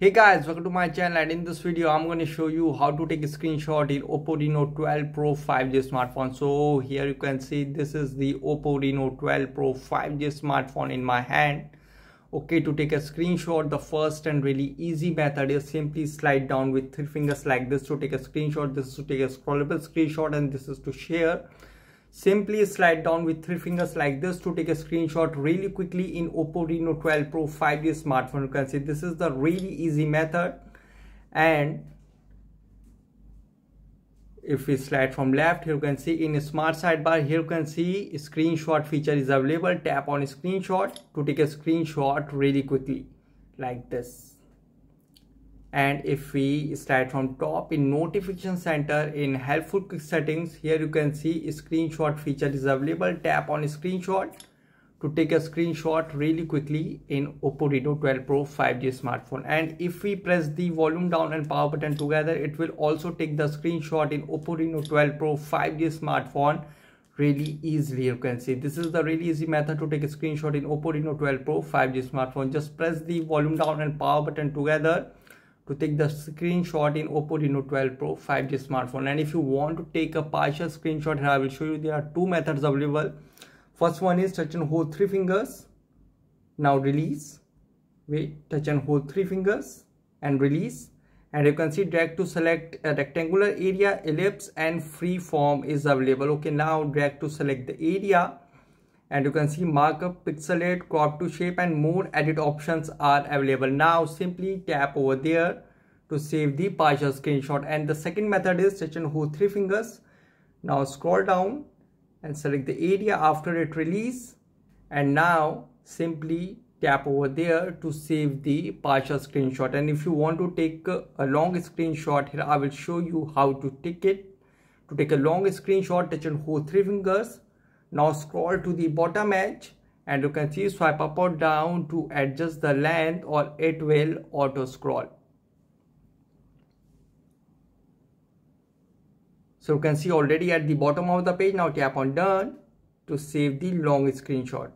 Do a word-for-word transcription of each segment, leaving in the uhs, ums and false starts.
Hey guys, welcome to my channel, and in this video I'm going to show you how to take a screenshot in OPPO Reno twelve Pro five G smartphone. So here you can see this is the OPPO Reno twelve Pro five G smartphone in my hand. Okay, to take a screenshot, the first and really easy method is simply slide down with three fingers like this to take a screenshot. This is to take a scrollable screenshot and this is to share. Simply slide down with three fingers like this to take a screenshot really quickly in OPPO Reno twelve Pro five G smartphone. You can see this is the really easy method. And if we slide from left, here you can see in a smart sidebar, here you can see screenshot feature is available. Tap on screenshot to take a screenshot really quickly like this. And if we start from top in notification center, in helpful quick settings, here you can see screenshot feature is available. Tap on screenshot to take a screenshot really quickly in OPPO Reno twelve Pro five G smartphone. And if we press the volume down and power button together, it will also take the screenshot in OPPO Reno twelve Pro five G smartphone really easily. You can see this is the really easy method to take a screenshot in OPPO Reno twelve Pro five G smartphone. Just press the volume down and power button together to take the screenshot in OPPO Reno twelve Pro five G smartphone. And if you want to take a partial screenshot, here I will show you there are two methods available. First one is touch and hold three fingers. Now release. Wait, touch and hold three fingers and release. And you can see drag to select a rectangular area, ellipse and free form is available. Okay, now drag to select the area. And you can see markup, pixelate, crop to shape and more edit options are available. Now simply tap over there to save the partial screenshot. And the second method is touch and hold three fingers. Now scroll down and select the area after it release. And now simply tap over there to save the partial screenshot. And if you want to take a long screenshot, here I will show you how to take it. To take a long screenshot, touch and hold three fingers. Now scroll to the bottom edge and you can see swipe up or down to adjust the length, or it will auto scroll. So you can see already at the bottom of the page. Now tap on done to save the long screenshot.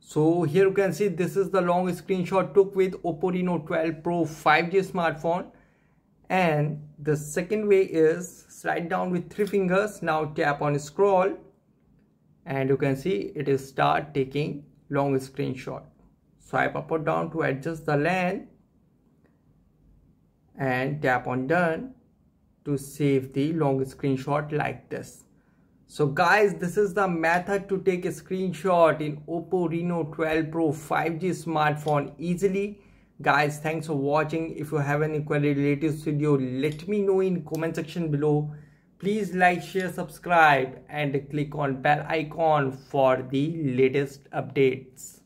So here you can see this is the long screenshot took with OPPO Reno twelve Pro five G smartphone. And the second way is slide down with three fingers. Now tap on scroll. And you can see it is start taking long screenshot. Swipe up or down to adjust the length and tap on done to save the long screenshot like this. So guys, this is the method to take a screenshot in OPPO Reno twelve Pro five G smartphone easily. Guys, thanks for watching. If you have any query related to this video, let me know in comment section below. Please like, share, subscribe and click on bell icon for the latest updates.